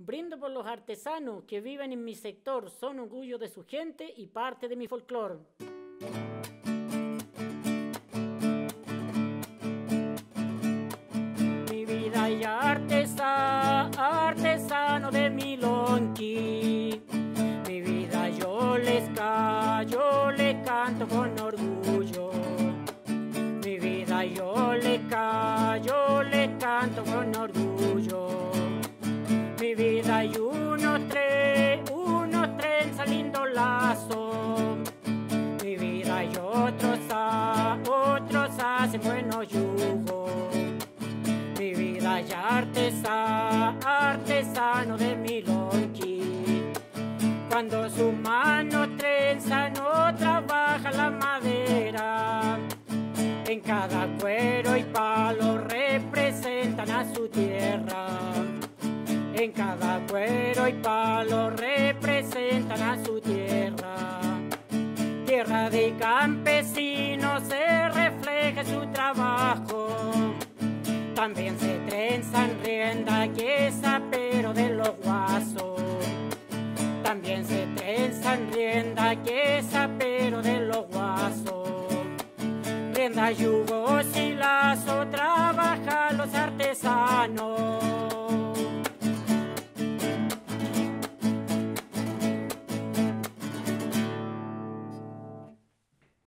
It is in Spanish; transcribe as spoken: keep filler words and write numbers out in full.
Brindo por los artesanos que viven en mi sector, son orgullo de su gente y parte de mi folclore. Mi vida es artesano, artesano de mi lonqui. Mi vida yo les canto, yo les canto con orgullo. Mi vida yo les canto, yo les canto con orgullo. Mi vida hay unos tres, unos tres saliendo lazo. Mi vida hay otros, a, otros hacen buenos yugos. Mi vida hay artesano, artesano de mi lonqui. Cuando sus manos trenzan o trabaja la madera, en cada cuero y palo representan a su tierra. En cada cuero y palo representan a su tierra. Tierra de campesinos se refleja su trabajo. También se trenzan riendas que es apero de los guasos. También se trenzan riendas que es apero de los guasos. Riendas, yugos y lazos trabajan los artesanos.